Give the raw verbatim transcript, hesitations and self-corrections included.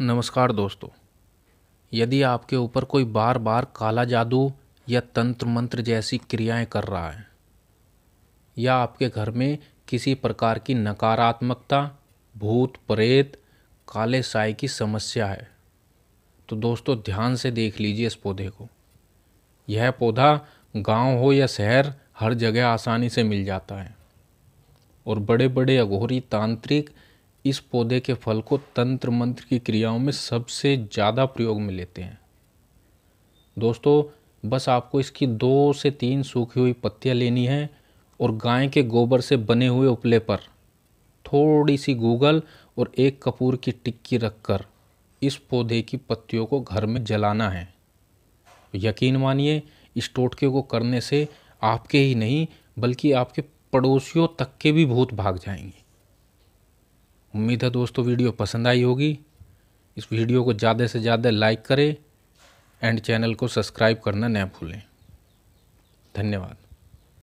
नमस्कार दोस्तों, यदि आपके ऊपर कोई बार बार काला जादू या तंत्र मंत्र जैसी क्रियाएं कर रहा है या आपके घर में किसी प्रकार की नकारात्मकता, भूत प्रेत, काले साए की समस्या है तो दोस्तों ध्यान से देख लीजिए इस पौधे को। यह पौधा गांव हो या शहर, हर जगह आसानी से मिल जाता है और बड़े बड़े अघोरी तांत्रिक इस पौधे के फल को तंत्र मंत्र की क्रियाओं में सबसे ज़्यादा प्रयोग में लेते हैं। दोस्तों बस आपको इसकी दो से तीन सूखी हुई पत्तियां लेनी हैं और गाय के गोबर से बने हुए उपले पर थोड़ी सी गूगल और एक कपूर की टिक्की रखकर इस पौधे की पत्तियों को घर में जलाना है। यकीन मानिए, इस टोटके को करने से आपके ही नहीं बल्कि आपके पड़ोसियों तक के भी भूत भाग जाएंगे। उम्मीद है दोस्तों वीडियो पसंद आई होगी। इस वीडियो को ज़्यादा से ज़्यादा लाइक करें एंड चैनल को सब्सक्राइब करना न भूलें। धन्यवाद।